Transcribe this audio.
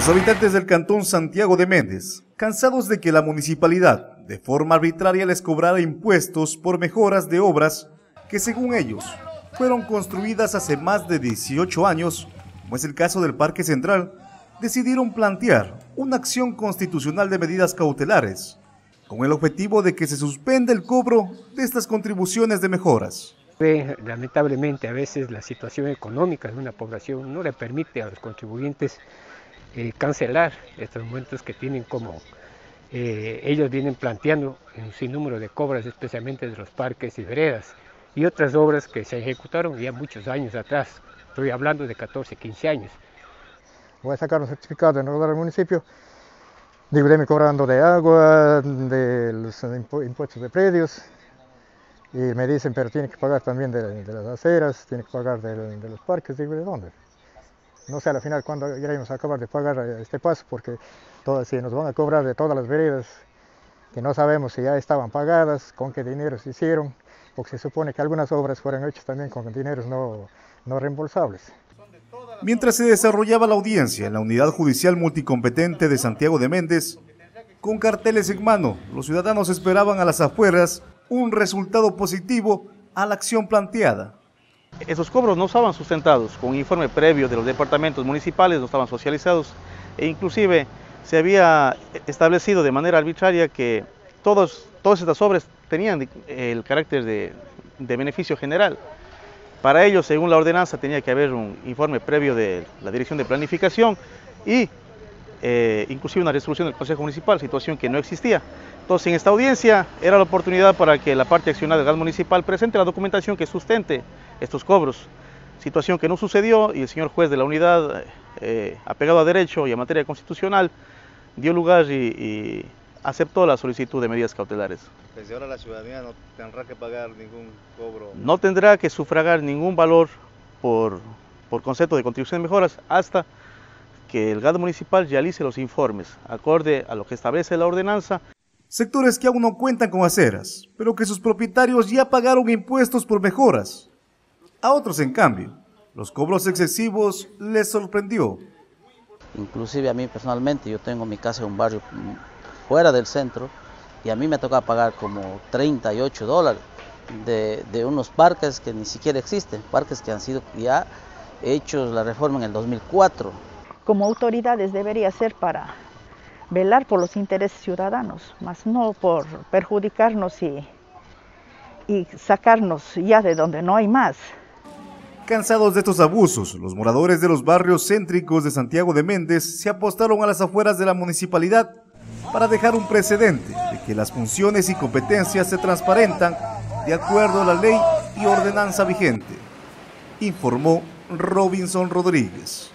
Los habitantes del cantón Santiago de Méndez, cansados de que la municipalidad de forma arbitraria les cobrara impuestos por mejoras de obras que, según ellos, fueron construidas hace más de 18 años, como es el caso del Parque Central, decidieron plantear una acción constitucional de medidas cautelares con el objetivo de que se suspenda el cobro de estas contribuciones de mejoras. Lamentablemente, a veces la situación económica de una población no le permite a los contribuyentes cancelar estos momentos que tienen como ellos vienen planteando un sinnúmero de cobras, especialmente de los parques y veredas y otras obras que se ejecutaron ya muchos años atrás, estoy hablando de 14, 15 años. Voy a sacar un certificado en el municipio, digo, de mi cobrando de agua, de los impuestos de predios, y me dicen, pero tiene que pagar también de las aceras, tiene que pagar de los parques, digo, ¿de dónde? No sé, al final, cuando iremos a acabar de pagar este paso, porque todas, si nos van a cobrar de todas las veredas, que no sabemos si ya estaban pagadas, con qué dinero se hicieron, porque se supone que algunas obras fueron hechas también con dineros no reembolsables. Mientras se desarrollaba la audiencia en la Unidad Judicial Multicompetente de Santiago de Méndez, con carteles en mano, los ciudadanos esperaban a las afueras un resultado positivo a la acción planteada. Esos cobros no estaban sustentados con un informe previo de los departamentos municipales, no estaban socializados e inclusive se había establecido de manera arbitraria que todas estas obras tenían el carácter de beneficio general. Para ello, según la ordenanza, tenía que haber un informe previo de la Dirección de Planificación y inclusive una resolución del Consejo Municipal, situación que no existía. Entonces, en esta audiencia era la oportunidad para que la parte accionada del municipal presente la documentación que sustente estos cobros, situación que no sucedió y el señor juez de la unidad, apegado a derecho y a materia constitucional, dio lugar y aceptó la solicitud de medidas cautelares. Desde ahora la ciudadanía no tendrá que pagar ningún cobro. No tendrá que sufragar ningún valor por concepto de contribución de mejoras hasta que el GAD municipal realice los informes, acorde a lo que establece la ordenanza. Sectores que aún no cuentan con aceras, pero que sus propietarios ya pagaron impuestos por mejoras. A otros, en cambio, los cobros excesivos les sorprendió. Inclusive a mí personalmente, yo tengo mi casa en un barrio fuera del centro y a mí me toca pagar como $38 de unos parques que ni siquiera existen, parques que han sido ya hechos la reforma en el 2004. Como autoridades debería ser para velar por los intereses ciudadanos, más no por perjudicarnos y sacarnos ya de donde no hay más. Cansados de estos abusos, los moradores de los barrios céntricos de Santiago de Méndez se apostaron a las afueras de la municipalidad para dejar un precedente de que las funciones y competencias se transparentan de acuerdo a la ley y ordenanza vigente, informó Robinson Rodríguez.